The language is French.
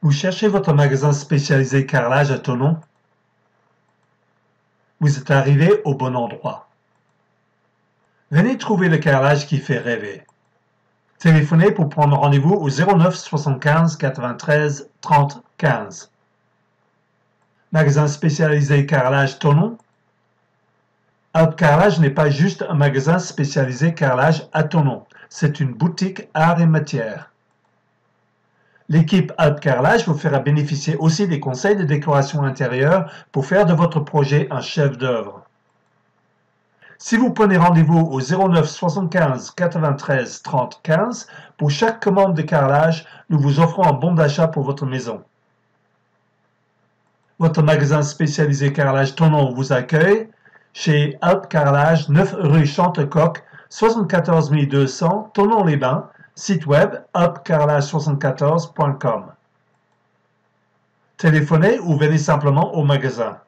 Vous cherchez votre magasin spécialisé carrelage à Thonon? Vous êtes arrivé au bon endroit. Venez trouver le carrelage qui fait rêver. Téléphonez pour prendre rendez-vous au 09 75 93 30 15. Magasin spécialisé carrelage Thonon. Alp Carrelage n'est pas juste un magasin spécialisé carrelage à Thonon, c'est une boutique art et matière. L'équipe Alp Carrelage vous fera bénéficier aussi des conseils de décoration intérieure pour faire de votre projet un chef-d'œuvre. Si vous prenez rendez-vous au 09 75 93 30 15, pour chaque commande de carrelage, nous vous offrons un bon d'achat pour votre maison. Votre magasin spécialisé carrelage Thonon vous accueille chez Alp Carrelage, 9 rue Chantecoq, 74 200, Thonon-les-Bains. Site web alpcarrelage74.com. Téléphonez ou venez simplement au magasin.